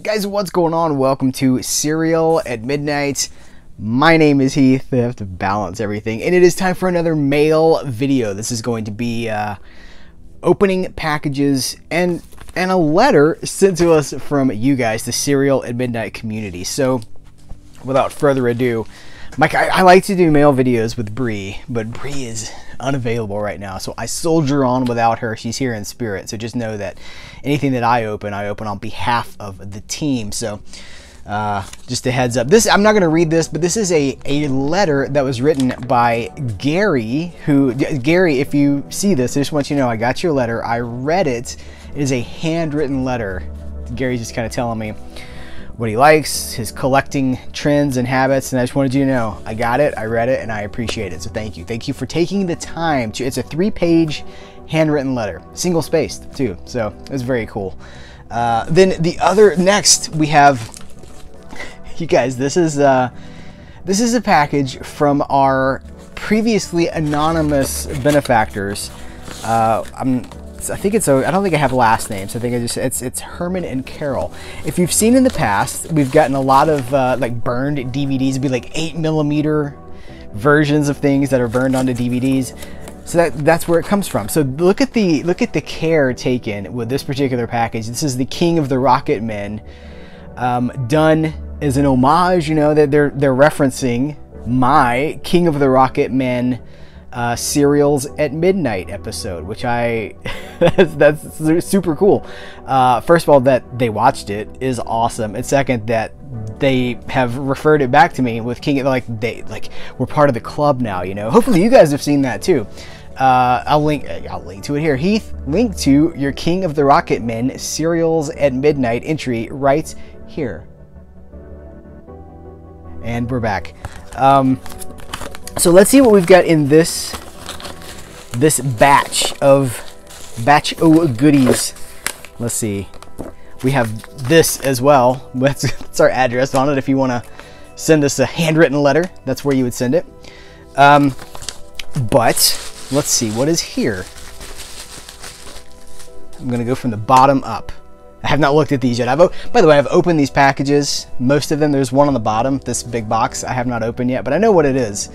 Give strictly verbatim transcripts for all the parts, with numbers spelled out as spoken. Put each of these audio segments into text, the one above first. Guys, what's going on? Welcome to Cereal at Midnight. My name is Heath. I have to balance everything. And it is time for another mail video. This is going to be uh, opening packages and, and a letter sent to us from you guys, the Cereal at Midnight community. So, without further ado, Mike, I, I like to do mail videos with Brie, but Brie is unavailable right now, so I soldier on without her. She's here in spirit, so just know that anything that I open, I open on behalf of the team. So uh, just a heads up. This, I'm not going to read this, but this is a, a letter that was written by Gary, who, Gary, if you see this, I just want you to know I got your letter. I read it. It is a handwritten letter. Gary's just kind of telling me what he likes, his collecting trends and habits, and I just wanted you to know, I got it, I read it, and I appreciate it, so thank you. Thank you for taking the time to, it's a three-page handwritten letter, single-spaced too, so it's very cool. Uh, then the other, next we have, you guys, this is, uh, this is a package from our previously anonymous benefactors. Uh, I'm I think it's a, I don't think I have last names. I think I just, it's it's Herman and Carol. If you've seen in the past, we've gotten a lot of uh, like burned D V Ds. It'd be like eight millimeter versions of things that are burned onto D V Ds. So that, that's where it comes from. So look at the, look at the care taken with this particular package. This is the King of the Rocket Men, um, done as an homage. You know that they're they're referencing my King of the Rocket Men uh, Cereals at Midnight episode, which I. That's, that's super cool. Uh, first of all, that they watched it is awesome, and second, that they have referred it back to me with King. Like they like we're part of the club now, you know. Hopefully, you guys have seen that too. Uh, I'll link. I'll link to it here. Heath, link to your King of the Rocket Men Cereals at Midnight entry right here. And we're back. Um, so let's see what we've got in this this batch of. Batch of goodies. Let's see. We have this as well. That's our address on it. If you want to send us a handwritten letter, that's where you would send it. Um, but let's see what is here. I'm gonna go from the bottom up. I have not looked at these yet. I've by the way, I've opened these packages. Most of them. There's one on the bottom. This big box I have not opened yet, but I know what it is.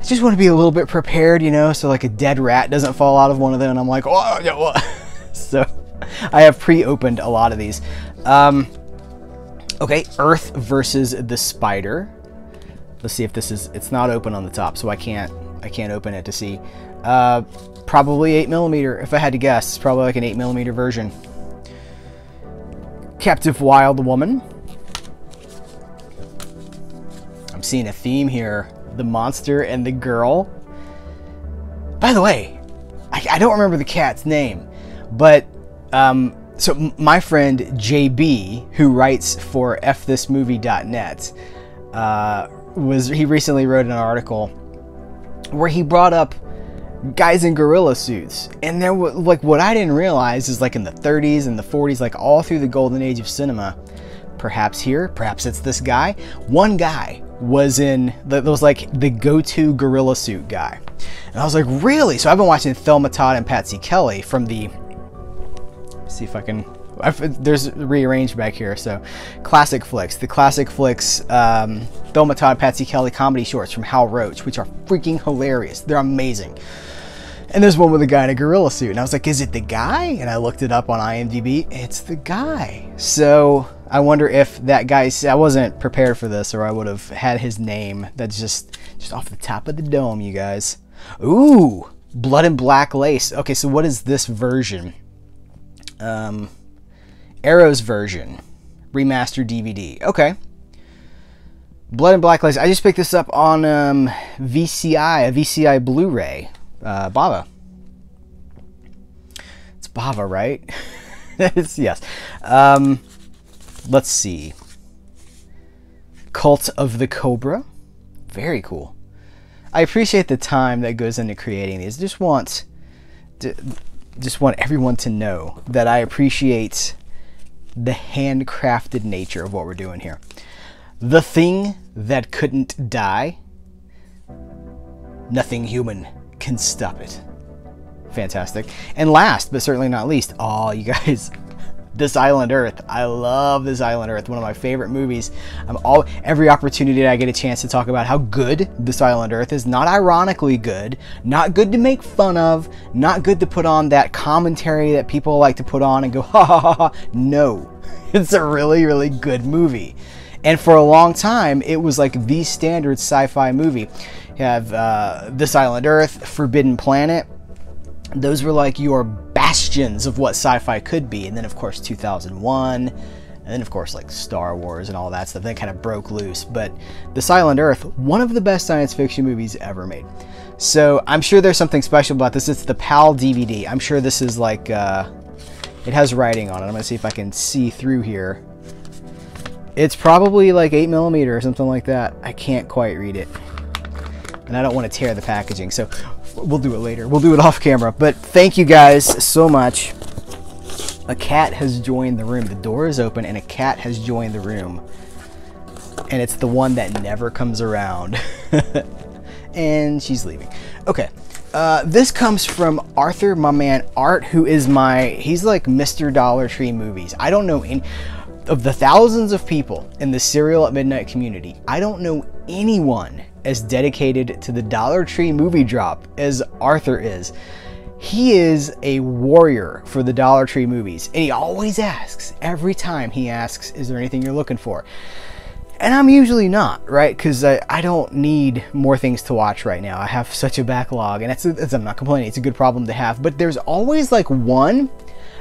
I just want to be a little bit prepared, you know, so like a dead rat doesn't fall out of one of them and I'm like, oh, yeah, well. So I have pre-opened a lot of these. Um, okay, Earth versus the Spider. Let's see if this is, it's not open on the top, so I can't, I can't open it to see. Uh, probably eight millimeter, if I had to guess, it's probably like an eight millimeter version. Captive Wild Woman. I'm seeing a theme here. The Monster and the Girl. By the way, I, I don't remember the cat's name, but um, so my friend J B, who writes for F this movie dot net, uh, was he recently wrote an article where he brought up guys in gorilla suits, and there was like what I didn't realize is like in the thirties and the forties, like all through the golden age of cinema. Perhaps here, perhaps it's this guy. One guy was in, that was like the go-to gorilla suit guy. And I was like, really? So I've been watching Thelma Todd and Patsy Kelly from the, let's see if I can, I've, there's rearranged back here. So classic flicks, the classic flicks, um, Thelma Todd, Patsy Kelly comedy shorts from Hal Roach, which are freaking hilarious. They're amazing. And there's one with a guy in a gorilla suit. And I was like, is it the guy? And I looked it up on I M D B. It's the guy. So I wonder if that guy, I wasn't prepared for this or I would have had his name. That's just, just off the top of the dome, you guys. Ooh, Blood and Black Lace. Okay, so what is this version? Um, Arrow's version. Remastered D V D. Okay. Blood and Black Lace. I just picked this up on um, V C I, a V C I Blu-ray. Uh, Bava. It's Bava, right? It's, yes. Um, let's see. Cult of the Cobra. Very cool. I appreciate the time that goes into creating these. Just want, to, just want everyone to know that I appreciate the handcrafted nature of what we're doing here. The Thing That Couldn't Die. Nothing human can stop it. Fantastic. And last but certainly not least, oh, you guys, This Island Earth. I love This Island Earth, one of my favorite movies. I'm all every opportunity I get a chance to talk about how good This Island Earth is. Not ironically good, not good to make fun of, not good to put on that commentary that people like to put on and go, ha ha ha ha. No, it's a really, really good movie. And for a long time, it was like the standard sci-fi movie. You have uh, This Island Earth, Forbidden Planet. Those were like your bastions of what sci-fi could be. And then, of course, two thousand one. And then, of course, like Star Wars and all that stuff. That kind of broke loose. But This Island Earth, one of the best science fiction movies ever made. So I'm sure there's something special about this. It's the PAL D V D. I'm sure this is like... Uh, it has writing on it. I'm going to see if I can see through here. It's probably like eight millimeter or something like that. I can't quite read it. And I don't want to tear the packaging, so we'll do it later. We'll do it off camera. But thank you guys so much. A cat has joined the room. The door is open and a cat has joined the room. And it's the one that never comes around. And she's leaving. Okay. Uh, this comes from Arthur, my man Art, who is my... He's like Mister Dollar Tree Movies. I don't know... In, Of the thousands of people in the Cereal at Midnight community, I don't know anyone as dedicated to the Dollar Tree movie drop as Arthur is. He is a warrior for the Dollar Tree movies, and he always asks, every time he asks, is there anything you're looking for? And I'm usually not, right? Because I, I don't need more things to watch right now. I have such a backlog, and that's, that's, I'm not complaining. It's a good problem to have, but there's always like one...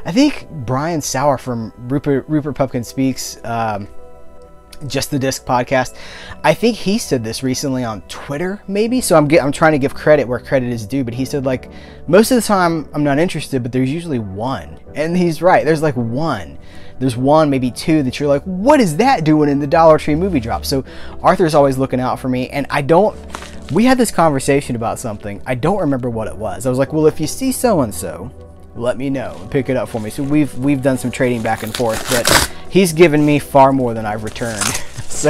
I think Brian Sauer from Rupert, Rupert Pupkin Speaks, um, Just the Disc podcast, I think he said this recently on Twitter, maybe. So I'm, I'm trying to give credit where credit is due, but he said, like, most of the time I'm not interested, but there's usually one. And he's right. There's like one. There's one, maybe two that you're like, what is that doing in the Dollar Tree movie drop? So Arthur's always looking out for me, and I don't... We had this conversation about something. I don't remember what it was. I was like, well, if you see so-and-so... let me know, pick it up for me. So we've we've done some trading back and forth, but he's given me far more than I've returned. So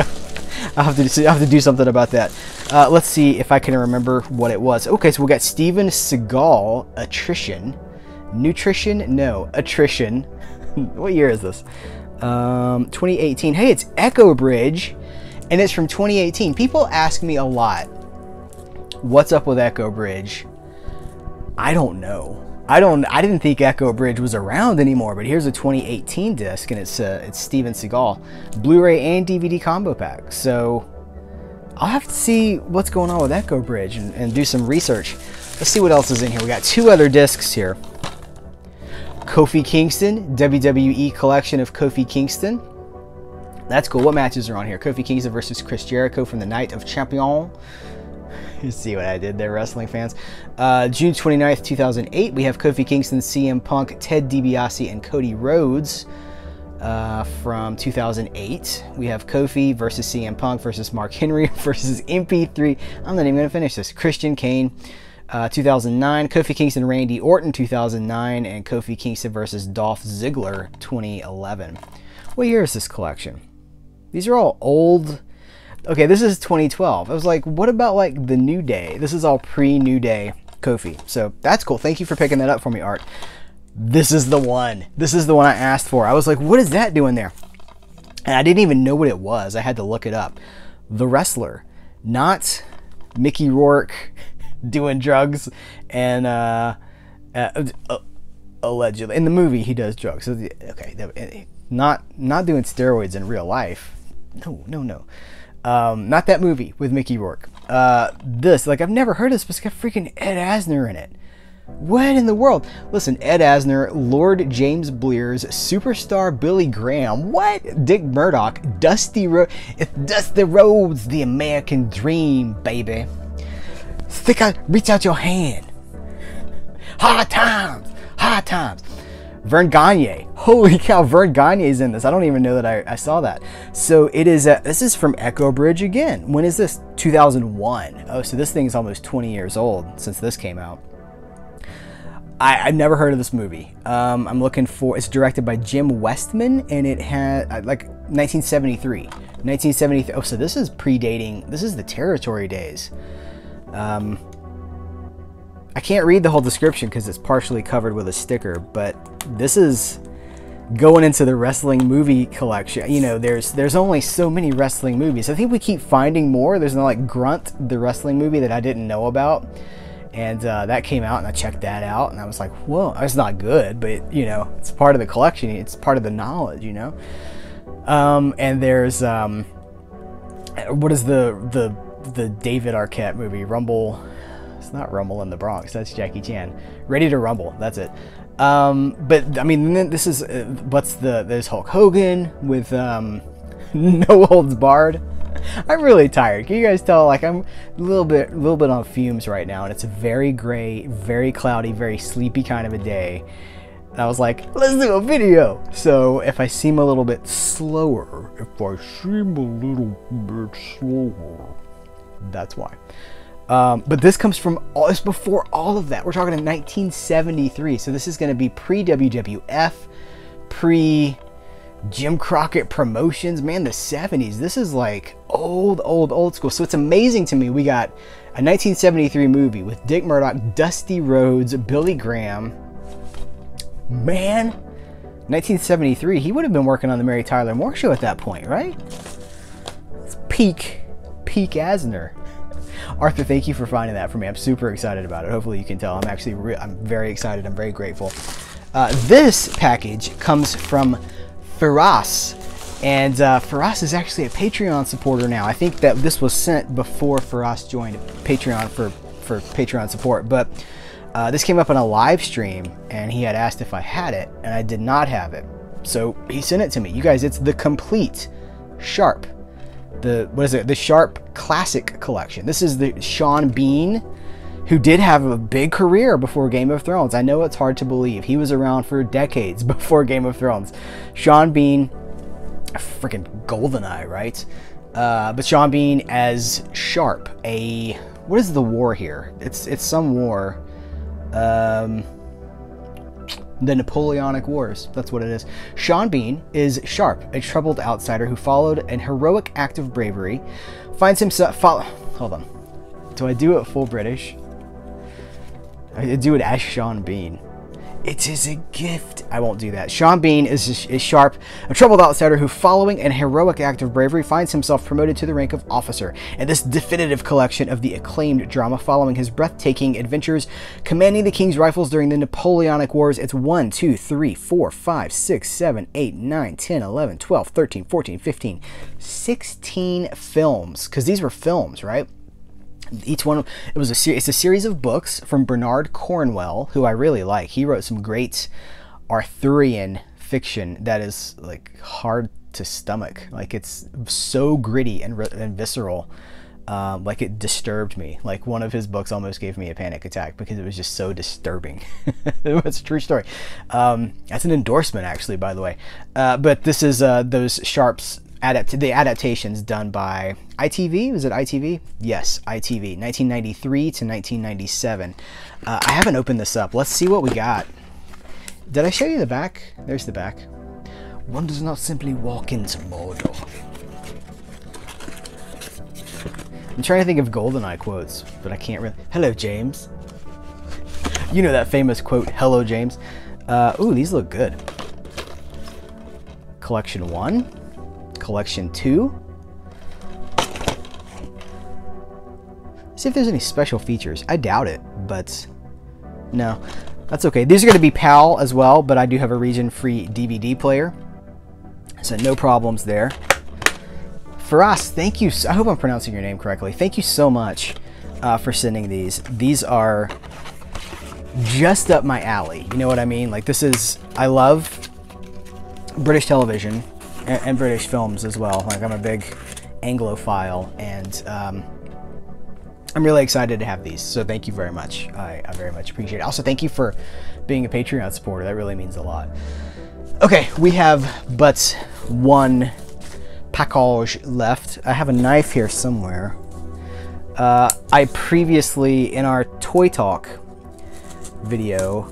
I'll have to, I'll have to do something about that. Uh, let's see if I can remember what it was. Okay, so we got Steven Seagal, Attrition. Nutrition? No, Attrition. What year is this? Um, twenty eighteen. Hey, it's Echo Bridge, and it's from twenty eighteen. People ask me a lot, what's up with Echo Bridge? I don't know. I don't. I didn't think Echo Bridge was around anymore, but here's a twenty eighteen disc, and it's uh, it's Steven Seagal, Blu-ray and D V D combo pack. So I'll have to see what's going on with Echo Bridge and, and do some research. Let's see what else is in here. We got two other discs here. Kofi Kingston, W W E collection of Kofi Kingston. That's cool. What matches are on here? Kofi Kingston versus Chris Jericho from the Night of Champions. You see what I did there, wrestling fans. Uh, June twenty-ninth, two thousand eight, we have Kofi Kingston, C M Punk, Ted DiBiase, and Cody Rhodes uh, from two thousand eight. We have Kofi versus C M Punk versus Mark Henry versus M P three. I'm not even going to finish this. Christian Kane, uh, two thousand nine. Kofi Kingston, Randy Orton, two thousand nine. And Kofi Kingston versus Dolph Ziggler, twenty eleven. What year is this collection? These are all old... Okay, this is twenty twelve. I was like, what about like the New Day? This is all pre-New Day Kofi. So that's cool. Thank you for picking that up for me, Art. This is the one. This is the one I asked for. I was like, what is that doing there? And I didn't even know what it was. I had to look it up. The Wrestler, not Mickey Rourke doing drugs and uh, uh, uh, allegedly. In the movie, he does drugs. So the, okay, not, not doing steroids in real life. No, no, no. Um, not that movie with Mickey Rourke. Uh, this, like, I've never heard of this, but it's got freaking Ed Asner in it. What in the world? Listen, Ed Asner, Lord James Blears, Superstar Billy Graham, what? Dick Murdoch, Dusty Rhodes, it's Dusty Rhodes, the American Dream, baby. Stick out, reach out your hand. Hard times, hard times. Vern Gagne. Holy cow, Vern Gagne's in this. I don't even know that I, I saw that. So it is, a, this is from Echo Bridge again. When is this? two thousand one. Oh, so this thing's almost twenty years old since this came out. I, I've never heard of this movie. Um, I'm looking for, it's directed by Jim Westman, and it had, like, nineteen seventy-three. nineteen seventy-three, oh, so this is predating, this is the territory days. Um, I can't read the whole description because it's partially covered with a sticker, but this is going into the wrestling movie collection. You know, there's there's only so many wrestling movies. I think we keep finding more. There's no, like, Grunt, the wrestling movie that I didn't know about. And uh, that came out, and I checked that out, and I was like, whoa, it's not good, but, you know, it's part of the collection. It's part of the knowledge, you know? Um, and there's, um, what is the, the, the David Arquette movie? Rumble, it's not Rumble in the Bronx, that's Jackie Chan. Ready to Rumble, that's it. Um, but, I mean, this is, uh, what's the, there's Hulk Hogan with um, No Holds Barred. I'm really tired. Can you guys tell? Like, I'm a little bit, little bit on fumes right now, and it's a very gray, very cloudy, very sleepy kind of a day. And I was like, let's do a video. So if I seem a little bit slower, if I seem a little bit slower, that's why. Um, but this comes from all, it's before all of that. We're talking in nineteen seventy-three. So this is going to be pre-W W F, pre Jim Crockett Promotions, man, the seventies. This is like old, old, old school. So it's amazing to me. We got a nineteen seventy-three movie with Dick Murdoch, Dusty Rhodes, Billy Graham. Man, nineteen seventy-three, he would have been working on the Mary Tyler Moore Show at that point, right? It's peak, peak Asner. Arthur, thank you for finding that for me. I'm super excited about it. Hopefully you can tell. I'm actually, re I'm very excited. I'm very grateful. Uh, this package comes from Firas, and uh, Firas is actually a Patreon supporter now. I think that this was sent before Firas joined Patreon for, for Patreon support, but uh, this came up in a live stream, and he had asked if I had it, and I did not have it. So he sent it to me. You guys, it's the complete Sharp, the, what is it? The Sharp Classic Collection. This is the Sean Bean, who did have a big career before Game of Thrones. I know it's hard to believe. He was around for decades before Game of Thrones. Sean Bean, freaking Goldeneye, right? Uh, but Sean Bean as Sharp, a, what is the war here? It's it's some war. Um, the Napoleonic Wars, that's what it is. Sean Bean is Sharp, a troubled outsider who followed an heroic act of bravery, finds himself, follow, hold on, do I do it full British? I do it as Sean Bean. It is a gift. I won't do that. Sean Bean is, is Sharp, a troubled outsider who, following an heroic act of bravery, finds himself promoted to the rank of officer. And this definitive collection of the acclaimed drama following his breathtaking adventures, commanding the King's Rifles during the Napoleonic Wars. It's one, two, three, four, five, six, seven, eight, nine, ten, eleven, twelve, thirteen, fourteen, fifteen, sixteen films. Because these were films, right? Each one, it was a series, it's a series of books from Bernard Cornwell, who I really like. He wrote some great Arthurian fiction that is, like, hard to stomach. Like, it's so gritty and, and visceral. Um, like, it disturbed me. Like, one of his books almost gave me a panic attack because it was just so disturbing. It's a true story. Um, that's an endorsement, actually, by the way. Uh, but this is uh, those Sharp's Adapt the adaptations done by I T V. Was it I T V? Yes, I T V, nineteen ninety-three to nineteen ninety-seven. Uh, I haven't opened this up. Let's see what we got. Did I show you the back? There's the back. One does not simply walk into Mordor. I'm trying to think of Goldeneye quotes, but I can't really. Hello, James. You know that famous quote, hello, James. Uh, ooh, these look good. Collection one. Collection two. See if there's any special features. I doubt it, but no, that's okay. These are going to be PAL as well, but I do have a region-free D V D player, so no problems there. Firas, thank you. I hope I'm pronouncing your name correctly. Thank you so much uh, for sending these. These are just up my alley. You know what I mean? Like, this is, I love British television. And British films as well. Like, I'm a big Anglophile, and um, I'm really excited to have these. So thank you very much. I, I very much appreciate it. Also, thank you for being a Patreon supporter. That really means a lot. Okay, we have but one package left. I have a knife here somewhere. Uh, I previously, in our Toy Talk video,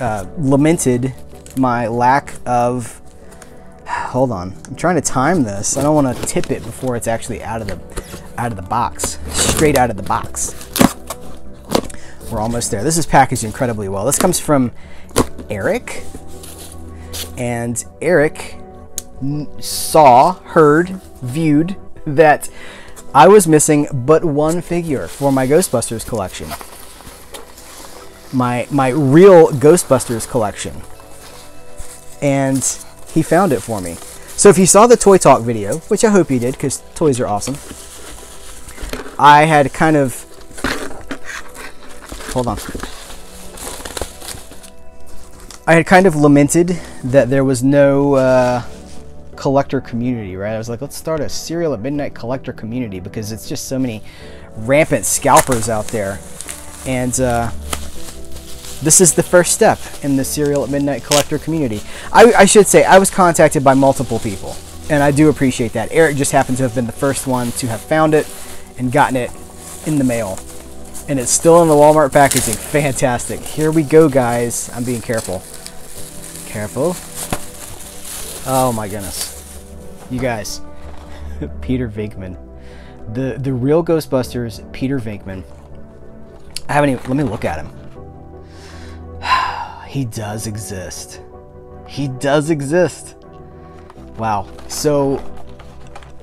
uh, lamented my lack of... Hold on, I'm trying to time this. I don't want to tip it before it's actually out of the out of the box, straight out of the box. We're almost there. This is packaged incredibly well. This comes from Eric. And Eric saw, heard, viewed that I was missing but one figure for my Ghostbusters collection. My, my real Ghostbusters collection. And he found it for me. So if you saw the Toy Talk video, which I hope you did because toys are awesome, I had kind of... Hold on. I had kind of lamented that there was no uh, collector community, right? I was like, let's start a Cereal at Midnight collector community because it's just so many rampant scalpers out there. And uh, this is the first step in the Cereal at Midnight collector community. I, I should say I was contacted by multiple people, and I do appreciate that. Eric just happened to have been the first one to have found it and gotten it in the mail. And it's still in the Walmart packaging. Fantastic. Here we go, guys. I'm being careful. Careful. Oh my goodness. You guys. Peter Venkman. The the real Ghostbusters, Peter Venkman. I haven't even... Let me look at him. He does exist. He does exist. Wow. So,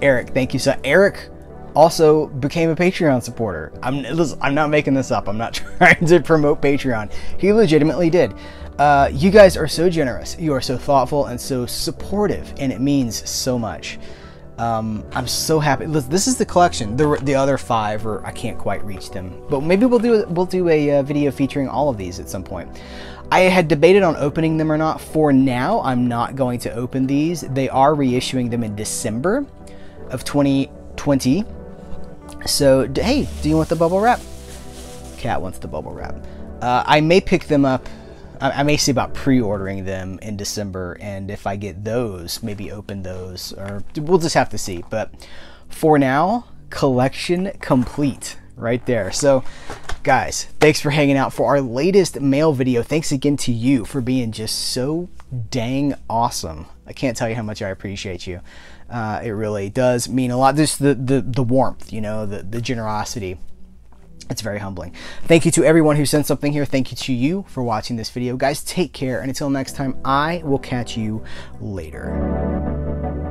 Eric, thank you. So, Eric... also became a Patreon supporter. I'm, I'm not making this up. I'm not trying to promote Patreon. He legitimately did. Uh, you guys are so generous. You are so thoughtful and so supportive, and it means so much. Um, I'm so happy. This is the collection. The, the other five, or I can't quite reach them, but maybe we'll do we'll do a uh, video featuring all of these at some point. I had debated on opening them or not. For now, I'm not going to open these. They are reissuing them in December of twenty twenty. So, hey, do you want the bubble wrap? Cat wants the bubble wrap. Uh, I may pick them up. I, I may see about pre-ordering them in December, and if I get those, maybe open those, or we'll just have to see. But for now, collection complete right there. So, guys, thanks for hanging out for our latest mail video. Thanks again to you for being just so dang awesome. I can't tell you how much I appreciate you. Uh, it really does mean a lot. Just the, the, the warmth, you know, the, the generosity. It's very humbling. Thank you to everyone who sent something here. Thank you to you for watching this video. Guys, take care. And until next time, I will catch you later.